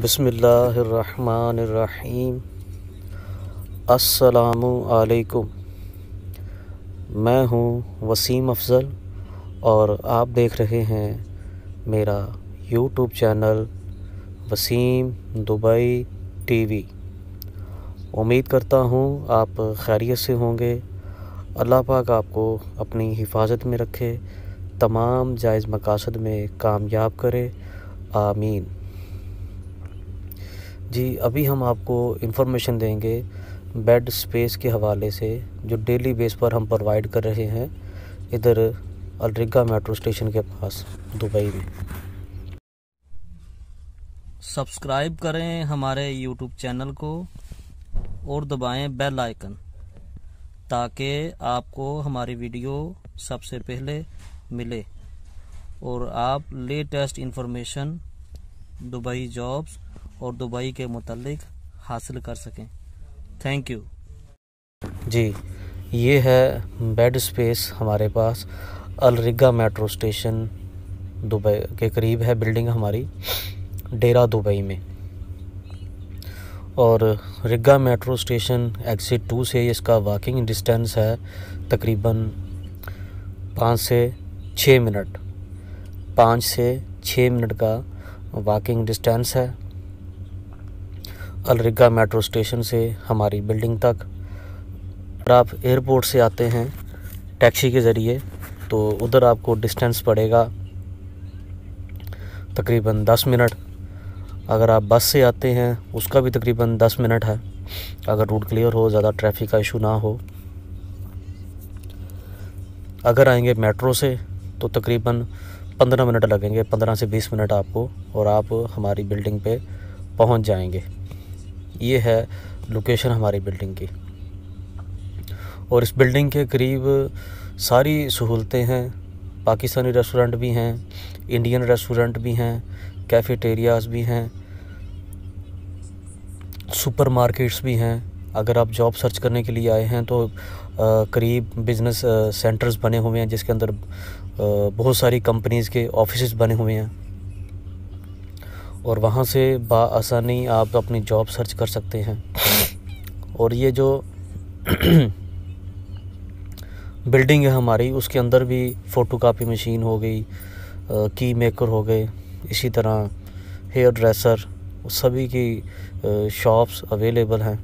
बिस्मिल्लाहिर्रहमानिर्रहीम। अस्सलामु अलैकुम। मैं हूँ वसीम अफजल और आप देख रहे हैं मेरा YouTube channel Wasim Dubai TV. उम्मीद करता हूँ आप खैरियत से होंगे। अल्लाह पाक आपको अपनी हिफाजत में रखे, तमाम जायज़ मकासद में कामयाब करे, आमीन। जी, अभी हम आपको इंफॉर्मेशन देंगे बेड स्पेस के हवाले से जो डेली बेस पर हम प्रोवाइड कर रहे हैं इधर अल रिग्गा मेट्रो स्टेशन के पास दुबई में। सब्सक्राइब करें हमारे यूट्यूब चैनल को और दबाएं बेल आइकन ताकि आपको हमारी वीडियो सबसे पहले मिले और आप लेटेस्ट इंफॉर्मेशन दुबई जॉब्स और दुबई के मुतालिक हासिल कर सकें। Thank you. जी, ये है बेड स्पेस हमारे पास Al Rigga metro station Dubai के करीब है बिल्डिंग हमारी डेरा दुबई में। और रिग्गा मेट्रो स्टेशन एग्ज़िट 2 से इसका वॉकिंग डिस्टेंस है तकरीबन 5 से 6 मिनट, 5 से 6 मिनट का वॉकिंग डिस्टेंस है अल रिग्गा मेट्रो स्टेशन से हमारी बिल्डिंग तक। अगर आप एयरपोर्ट से आते हैं टैक्सी के ज़रिए तो उधर आपको डिस्टेंस पड़ेगा तकरीबन 10 मिनट। अगर आप बस से आते हैं उसका भी तकरीबन 10 मिनट है, अगर रूट क्लियर हो, ज़्यादा ट्रैफिक का इशू ना हो। अगर आएंगे मेट्रो से तो तकरीबन 15 मिनट लगेंगे, 15 से 20 मिनट आपको, और आप हमारी बिल्डिंग पे पहुंच जाएंगे। ये है लोकेशन हमारी बिल्डिंग की। और इस बिल्डिंग के करीब सारी सहूलतें हैं, पाकिस्तानी रेस्टोरेंट भी हैं, इंडियन रेस्टोरेंट भी हैं, कैफ़ेटेरियाज़ भी हैं, सुपरमार्केट्स भी हैं। अगर आप जॉब सर्च करने के लिए आए हैं तो करीब बिज़नेस सेंटर्स बने हुए हैं जिसके अंदर बहुत सारी कंपनीज़ के ऑफिसेज़ बने हुए हैं और वहाँ से बाआसानी आप अपनी जॉब सर्च कर सकते हैं। और ये जो बिल्डिंग है हमारी उसके अंदर भी फ़ोटोकॉपी मशीन हो गई, की मेकर हो गए, इसी तरह हेयर ड्रेसर, सभी की शॉप्स अवेलेबल हैं।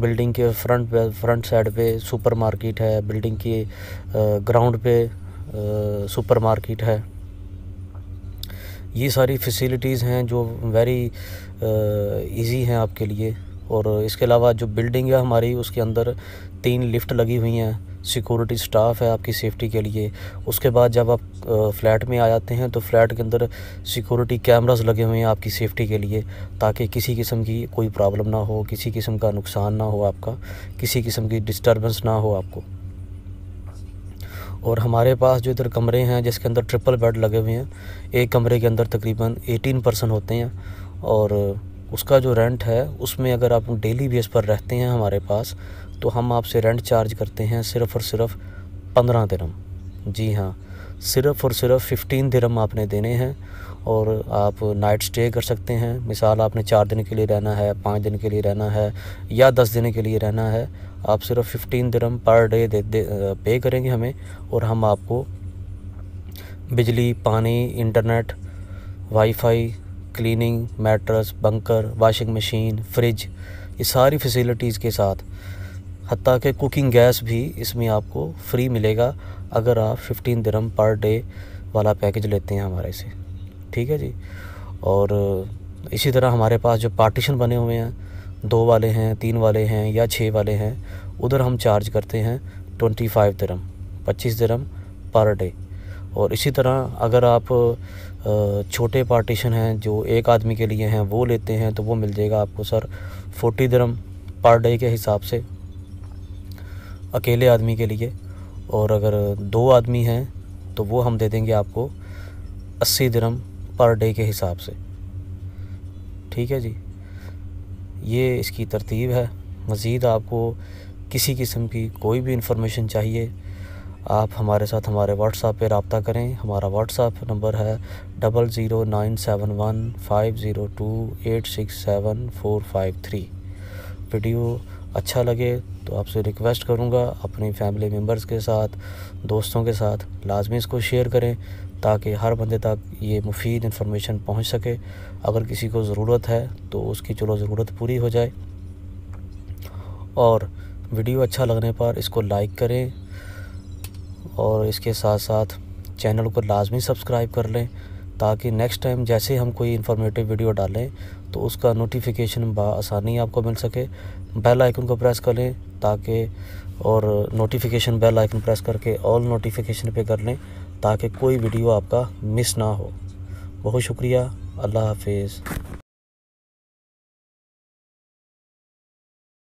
बिल्डिंग के फ्रंट साइड पे सुपरमार्केट है, बिल्डिंग के ग्राउंड पे सुपरमार्केट है। ये सारी फैसिलिटीज़ हैं जो वेरी इजी हैं आपके लिए। और इसके अलावा जो बिल्डिंग है हमारी उसके अंदर 3 लिफ्ट लगी हुई हैं, सिक्योरिटी स्टाफ है आपकी सेफ़्टी के लिए। उसके बाद जब आप फ्लैट में आ जाते हैं तो फ्लैट के अंदर सिक्योरिटी कैमरास लगे हुए हैं आपकी सेफ़्टी के लिए, ताकि किसी किस्म की कोई प्रॉब्लम ना हो, किसी किस्म का नुकसान ना हो आपका, किसी किस्म की डिस्टर्बेंस ना हो आपको। और हमारे पास जो इधर कमरे हैं जिसके अंदर ट्रिपल बेड लगे हुए हैं, एक कमरे के अंदर तकरीबन 18 पर्सन होते हैं और उसका जो रेंट है उसमें अगर आप डेली बेस पर रहते हैं हमारे पास तो हम आपसे रेंट चार्ज करते हैं सिर्फ़ और सिर्फ 15 दिरहम। जी हाँ, सिर्फ़ और सिर्फ 15 दिरहम आपने देने हैं और आप नाइट स्टे कर सकते हैं। मिसाल आपने 4 दिन के लिए रहना है, 5 दिन के लिए रहना है या 10 दिन के लिए रहना है, आप सिर्फ 15 दिरहम पर डे पे करेंगे हमें और हम आपको बिजली, पानी, internet, wifi, cleaning, mattress, bunker, washing machine, fridge, ये सारी फैसिलिटीज़ के साथ हत्ता के कुकिंग गैस भी इसमें आपको फ्री मिलेगा अगर आप 15 दिरहम पर डे वाला पैकेज लेते हैं हमारे से। ठीक है जी। और इसी तरह हमारे पास जो पार्टीशन बने हुए हैं, 2 वाले हैं, 3 वाले हैं या 6 वाले हैं, उधर हम चार्ज करते हैं 25 दिरहम, 25 दिरहम पर डे। और इसी तरह अगर आप छोटे पार्टीशन हैं जो 1 आदमी के लिए हैं वो लेते हैं तो वो मिल जाएगा आपको सर 40 दिरहम पर डे के हिसाब से अकेले आदमी के लिए। और अगर 2 आदमी हैं तो वो हम दे देंगे आपको 80 दिरहम पर डे के हिसाब से। ठीक है जी, ये इसकी तरतीब है। मज़ीद आपको किसी किस्म की कोई भी इंफॉर्मेशन चाहिए आप हमारे साथ हमारे व्हाट्सएप पे रब्ता करें। हमारा व्हाट्सएप नंबर है 00971502867453। वीडियो अच्छा लगे तो आपसे रिक्वेस्ट करूंगा अपनी फैमिली मेम्बर्स के साथ, दोस्तों के साथ लाजमी इसको शेयर करें ताकि हर बंदे तक ये मुफीद इन्फॉर्मेशन पहुंच सके। अगर किसी को ज़रूरत है तो उसकी चलो ज़रूरत पूरी हो जाए। और वीडियो अच्छा लगने पर इसको लाइक करें और इसके साथ साथ चैनल को लाजमी सब्सक्राइब कर लें ताकि नेक्स्ट टाइम जैसे हम कोई इन्फॉर्मेटिव वीडियो डालें तो उसका नोटिफिकेशन बआसानी आपको मिल सके। बेल आइकन को प्रेस कर लें ताकि और नोटिफिकेशन बेल आइकन प्रेस करके ऑल नोटिफिकेशन पे कर लें ताकि कोई वीडियो आपका मिस ना हो। बहुत शुक्रिया। अल्लाह हाफिज़।